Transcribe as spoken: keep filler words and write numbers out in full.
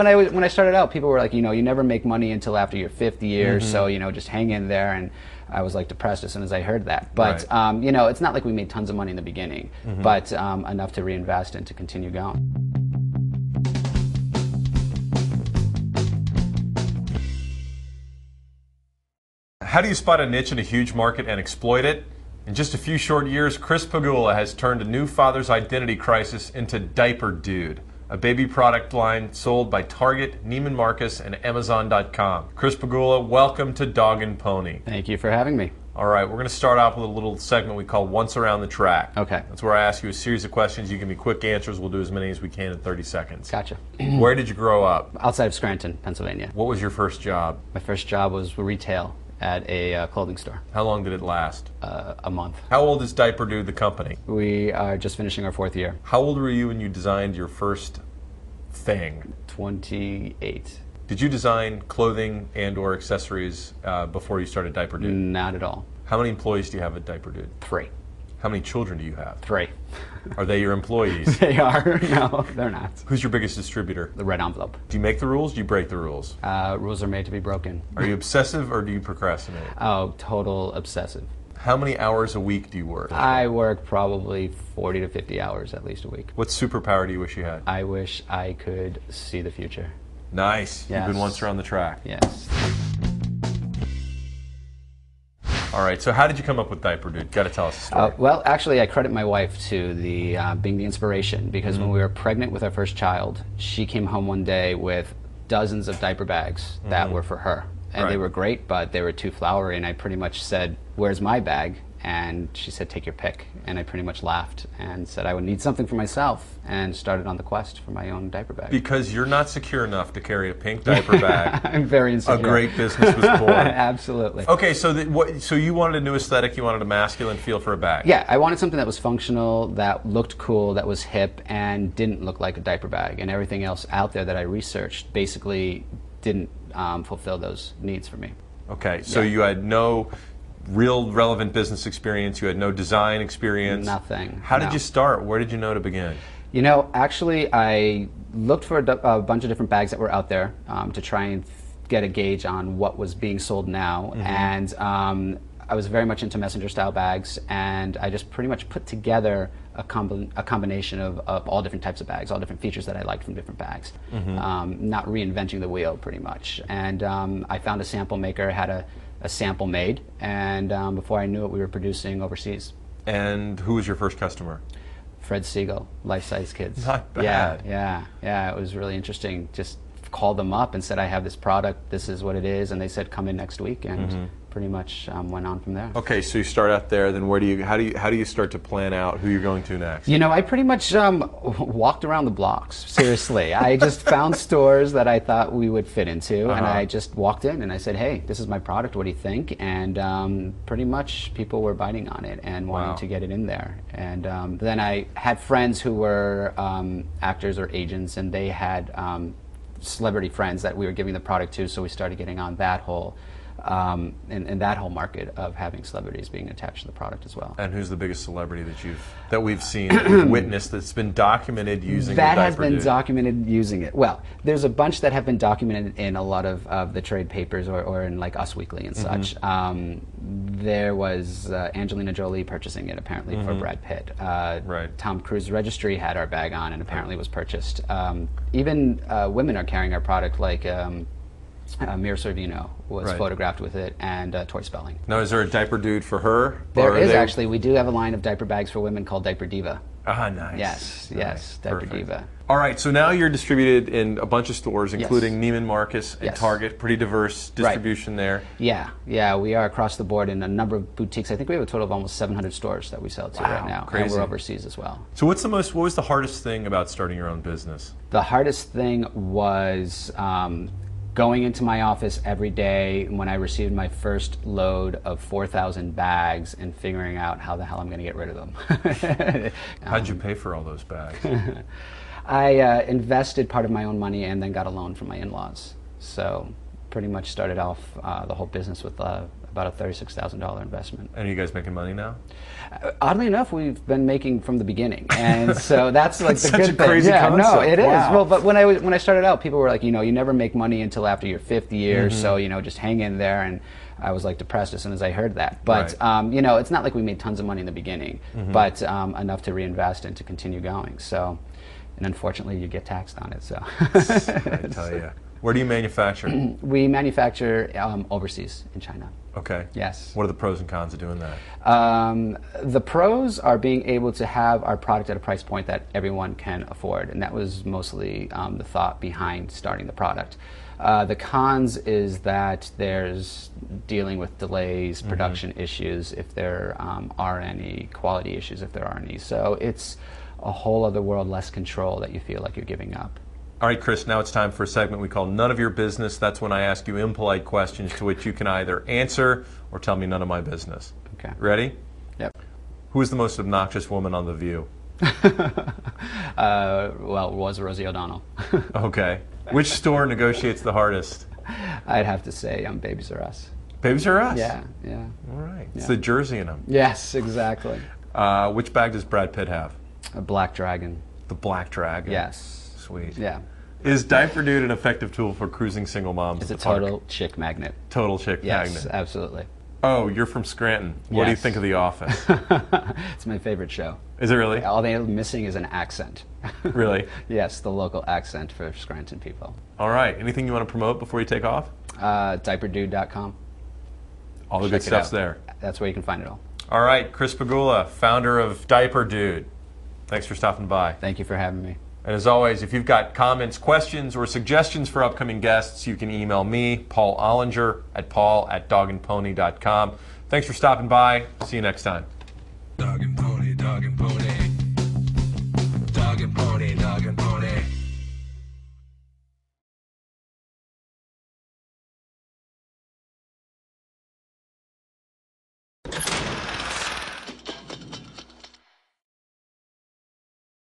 When I, when I started out, people were like, you know, you never make money until after your fifth year, mm-hmm. so, you know, just hang in there. And I was, like, depressed as soon as I heard that. But, right. um, you know, it's not like we made tons of money in the beginning, mm-hmm. but um, enough to reinvest and to continue going. How do you spot a niche in a huge market and exploit it? In just a few short years, Chris Pegula has turned a new father's identity crisis into Diaper Dude, a baby product line sold by Target, Neiman Marcus, and Amazon dot com. Chris Pegula, welcome to Dog and Pony. Thank you for having me. All right, we're going to start off with a little segment we call Once Around the Track. Okay. That's where I ask you a series of questions. You give me quick answers. We'll do as many as we can in thirty seconds. Gotcha. Where did you grow up? Outside of Scranton, Pennsylvania. What was your first job? My first job was retail at a uh, clothing store. How long did it last? Uh, a month. How old is Diaper Dude, the company? We are just finishing our fourth year. How old were you when you designed your first thing? twenty-eight. Did you design clothing and or accessories uh, before you started Diaper Dude? Not at all. How many employees do you have at Diaper Dude? Three. How many children do you have? Three. Are they your employees? They are. No, they're not. Who's your biggest distributor? The Red Envelope. Do you make the rules? Do you break the rules? Uh, rules are made to be broken. Are you obsessive or do you procrastinate? Oh, total obsessive. How many hours a week do you work? I work probably forty to fifty hours at least a week. What superpower do you wish you had? I wish I could see the future. Nice. Yes. You've been once around the track. Yes. All right, so how did you come up with Diaper Dude? Got to tell us a story. Uh, well, actually, I credit my wife to the uh, being the inspiration, because mm-hmm. when we were pregnant with our first child, she came home one day with dozens of diaper bags mm-hmm. that were for her. And right. they were great, but they were too flowery, and I pretty much said, where's my bag? And she said, take your pick. And I pretty much laughed and said I would need something for myself, and started on the quest for my own diaper bag. Because you're not secure enough to carry a pink diaper bag. I'm very insecure. A great business was born. Absolutely. Okay, so the, what, so you wanted a new aesthetic, you wanted a masculine feel for a bag. Yeah, I wanted something that was functional, that looked cool, that was hip, and didn't look like a diaper bag. And everything else out there that I researched basically didn't um, fulfill those needs for me. Okay, so yeah. you had no real relevant business experience, you had no design experience? Nothing. How no. did you start? Where did you know to begin? You know, actually I looked for a, a bunch of different bags that were out there um, to try and get a gauge on what was being sold now, mm-hmm. and um, I was very much into messenger style bags, and I just pretty much put together a, comb a combination of, of all different types of bags, all different features that I liked from different bags. Mm-hmm. um, not reinventing the wheel pretty much. And um, I found a sample maker, had a a sample made, and um, before I knew it, we were producing overseas. And who was your first customer? Fred Siegel, Life Size Kids. Not bad. Yeah, yeah, yeah. It was really interesting. Just called them up and said, I have this product, this is what it is, and they said, come in next week, and mm-hmm. pretty much um, went on from there. Okay, so you start out there, then where do you, how do you, how do you start to plan out who you're going to next? You know, I pretty much um, walked around the blocks, seriously. I just found stores that I thought we would fit into, uh-huh. and I just walked in and I said, hey, this is my product, what do you think? And um, pretty much people were biting on it and wanting wow. to get it in there. And um, then I had friends who were um, actors or agents, and they had um, celebrity friends that we were giving the product to, so we started getting on that whole um, and, and that whole market of having celebrities being attached to the product as well. And who's the biggest celebrity that you've that we've seen, that we've witnessed, that's been documented using that has been dude? documented using it? Well, there's a bunch that have been documented in a lot of, of the trade papers, or, or in like Us Weekly and such. Mm-hmm. um, there was uh, Angelina Jolie purchasing it apparently mm-hmm. for Brad Pitt. Uh, right. Tom Cruise registry had our bag on and apparently was purchased. Um, even uh, women are carrying our product, like um, Uh, Mira Sorvino was right. photographed with it, and uh, Tori Spelling. Now, is there a Diaper Dude for her? There is, they... actually. We do have a line of diaper bags for women called Diaper Diva. Ah, nice. Yes, nice. yes, Diaper Perfect. Diva. All right, so now you're distributed in a bunch of stores, including yes. Neiman Marcus and yes. Target. Pretty diverse distribution right. there. Yeah, yeah, we are across the board in a number of boutiques. I think we have a total of almost seven hundred stores that we sell to wow, right now, crazy. And we're overseas as well. So what's the most? What was the hardest thing about starting your own business? The hardest thing was Um, going into my office every day when I received my first load of four thousand bags and figuring out how the hell I'm going to get rid of them. um, How'd you pay for all those bags? I uh, invested part of my own money and then got a loan from my in-laws. So pretty much started off uh, the whole business with uh, about a thirty-six thousand dollar investment. And are you guys making money now? Uh, oddly enough, we've been making from the beginning, and so that's like that's the such good a crazy thing. Yeah, concept. No, it wow. is. Well, but when I was, when I started out, people were like, you know, you never make money until after your fifth year, mm-hmm. so you know, just hang in there. And I was like depressed as soon as I heard that. But right. um, you know, it's not like we made tons of money in the beginning, mm-hmm. but um, enough to reinvest and to continue going. So, and unfortunately, you get taxed on it. So I tell you. Where do you manufacture? We manufacture um, overseas in China. Okay. Yes. What are the pros and cons of doing that? Um, the pros are being able to have our product at a price point that everyone can afford, and that was mostly um, the thought behind starting the product. Uh, the cons is that there's dealing with delays, production mm-hmm. issues, if there um, are any, quality issues, if there are any. So it's a whole other world, less control that you feel like you're giving up. All right, Chris, now it's time for a segment we call None of Your Business. That's when I ask you impolite questions to which you can either answer or tell me none of my business. Okay. Ready? Yep. Who is the most obnoxious woman on The View? uh, well, it was Rosie O'Donnell. Okay. Which store negotiates the hardest? I'd have to say um, Babies R Us. Babies R Us? Yeah, yeah. All right. Yeah. It's the jersey in them. Yes, exactly. Uh, which bag does Brad Pitt have? A Black Dragon. The Black Dragon? Yes. Sweet. Yeah. Is Diaper Dude an effective tool for cruising single moms? It's a total chick magnet. Total chick magnet. Yes, absolutely. Oh, you're from Scranton. What do you think of The Office? It's my favorite show. Is it really? All they're missing is an accent. Really? Yes, the local accent for Scranton people. All right. Anything you want to promote before you take off? Uh, diaper dude dot com. All the good stuff's there. That's where you can find it all. All right. Chris Pegula, founder of Diaper Dude. Thanks for stopping by. Thank you for having me. And as always, if you've got comments, questions, or suggestions for upcoming guests, you can email me, Paul Ollinger, at paul at dog and pony dot com. Thanks for stopping by. See you next time. Dog and Pony, Dog and Pony.